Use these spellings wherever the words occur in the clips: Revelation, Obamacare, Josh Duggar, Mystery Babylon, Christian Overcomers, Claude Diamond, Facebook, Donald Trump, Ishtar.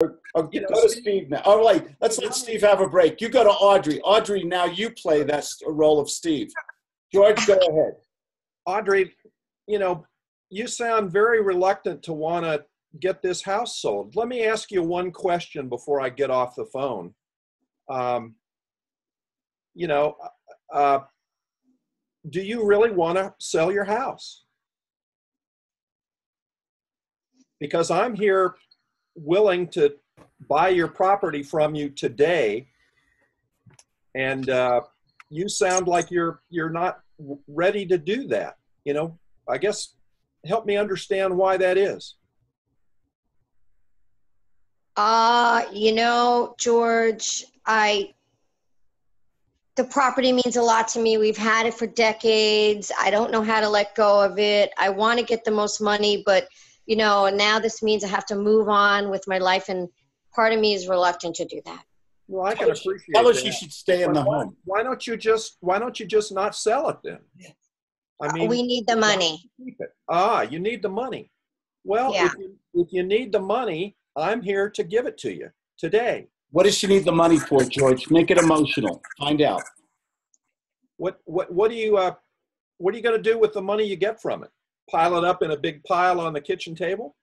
Go to Steve now. All right, let's let Steve have a break. You go to Audrey. Audrey, now you play that role of Steve. George, go ahead. Audrey, you know, you sound very reluctant to want to get this house sold. Let me ask you one question before I get off the phone. You know, do you really want to sell your house? Because I'm here willing to buy your property from you today, and you sound like you're not ready to do that. You know, I guess help me understand why that is. You know, George, the property means a lot to me. We've had it for decades. I don't know how to let go of it. I want to get the most money, but you know, now this means I have to move on with my life, and part of me is reluctant to do that. Well, I can appreciate that. Tell us you should stay in the home. Why don't you just not sell it then? I mean, we need the money. You need the money. Well, yeah. if you need the money, I'm here to give it to you today. What does she need the money for, George? Make it emotional. Find out. What are you going to do with the money you get from it? Pile it up in a big pile on the kitchen table?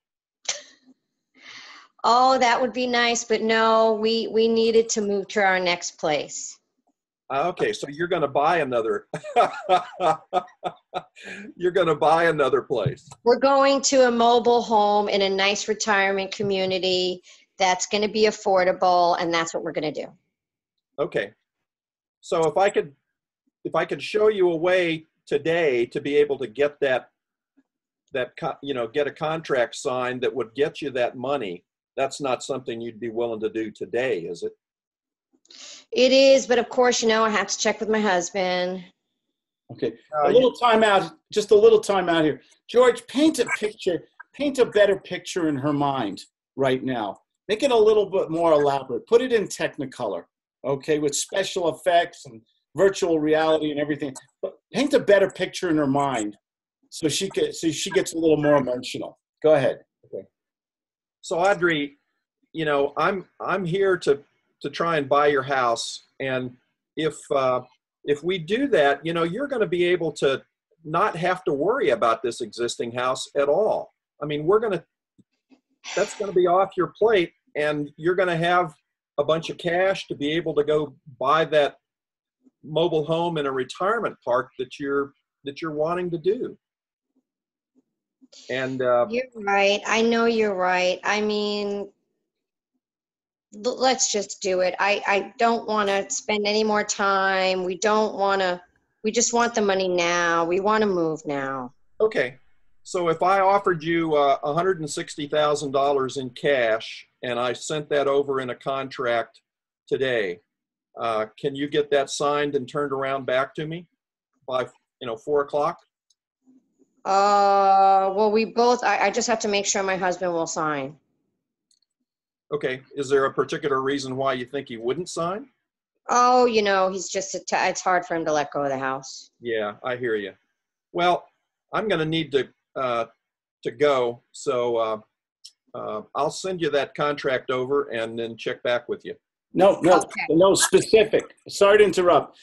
Oh, that would be nice, but no, we needed to move to our next place. Okay, so you're going to buy another. You're going to buy another place. We're going to a mobile home in a nice retirement community that's going to be affordable, and that's what we're going to do. Okay. So if I could show you a way today to be able to get get a contract signed that would get you that money, that's not something you'd be willing to do today, is it? It is, but of course, you know, I have to check with my husband. Okay. Just a little time out here. George, paint a better picture in her mind right now. Make it a little bit more elaborate. Put it in Technicolor, okay, with special effects and virtual reality and everything. But paint a better picture in her mind so she gets a little more emotional. Go ahead. Okay. So Audrey, you know, I'm here to try and buy your house, and if we do that, you know, you're going to be able to not have to worry about this existing house at all. I mean, that's going to be off your plate, and you're going to have a bunch of cash to be able to go buy that mobile home in a retirement park that you're wanting to do. And you're right. I know you're right. I mean, let's just do it. I don't want to spend any more time. We just want the money now. We want to move now. Okay. So if I offered you $160,000 in cash and I sent that over in a contract today, can you get that signed and turned around back to me by, you know, 4 o'clock? Well, I just have to make sure my husband will sign. Okay. Is there a particular reason why you think he wouldn't sign? Oh, you know, he's just, it's hard for him to let go of the house. Yeah, I hear you. Well, I'm going to need to go. So I'll send you that contract over and then check back with you. No, specific. Sorry to interrupt.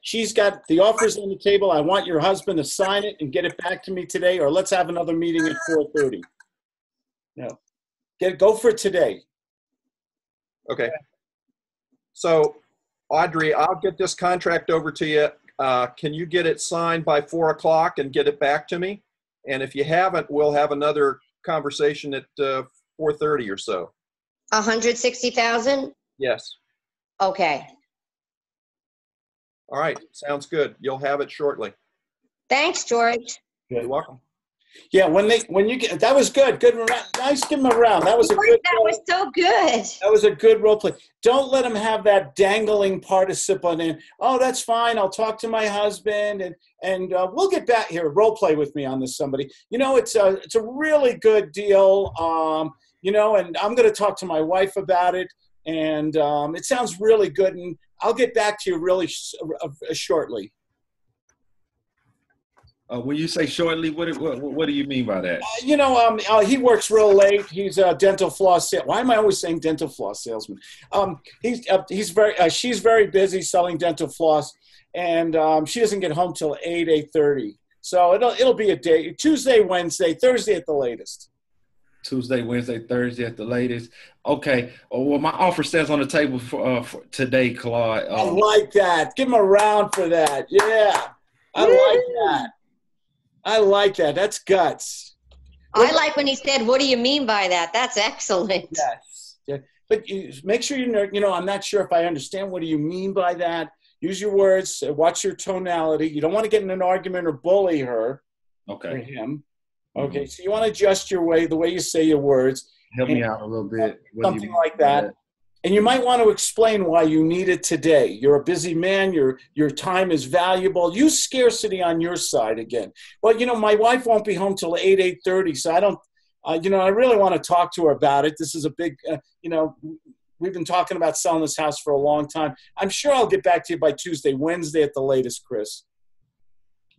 She's got the offers on the table. I want your husband to sign it and get it back to me today, or let's have another meeting at 4:30. No, go for today. Okay. So Audrey, I'll get this contract over to you. Can you get it signed by 4 o'clock and get it back to me? And if you haven't, we'll have another conversation at 4:30 or so. 160,000? Yes. Okay. All right. Sounds good. You'll have it shortly. Thanks, George. You're welcome. Yeah, when you get that was good. Nice, give him a round. That was a good. That was so good. That was a good role play. Don't let him have that dangling participle in. Oh, that's fine. I'll talk to my husband and we'll get back here. Role play with me on this, somebody. You know, it's a really good deal. You know, and I'm going to talk to my wife about it, and it sounds really good, and I'll get back to you really shortly. When you say shortly, what do you mean by that? He works real late. He's a dental floss salesman. Why am I always saying dental floss salesman? She's very busy selling dental floss, and she doesn't get home till 8:30. So it'll be a day, Tuesday, Wednesday, Thursday at the latest. Tuesday, Wednesday, Thursday at the latest. Okay. Well, my offer stands on the table for today, Claude. I like that. Give him a round for that. Yeah, I like that. I like that. That's guts. I like when he said, "What do you mean by that?" That's excellent. Yes. Yeah. But make sure I'm not sure if I understand. What do you mean by that? Use your words. Watch your tonality. You don't want to get in an argument or bully her. Okay. Or him. Okay. Mm-hmm. So you want to adjust your way, the way you say your words. Help me out a little bit. Something like that. And you might want to explain why you need it today. You're a busy man. Your time is valuable. Use scarcity on your side again. Well, my wife won't be home till 8:30, so I don't, I really want to talk to her about it. This is a big, we've been talking about selling this house for a long time. I'm sure I'll get back to you by Tuesday, Wednesday at the latest, Chris.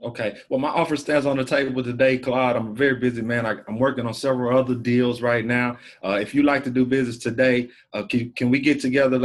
Okay. Well, my offer stands on the table today, Claude. I'm a very busy man. I'm working on several other deals right now. If you'd like to do business today, can we get together?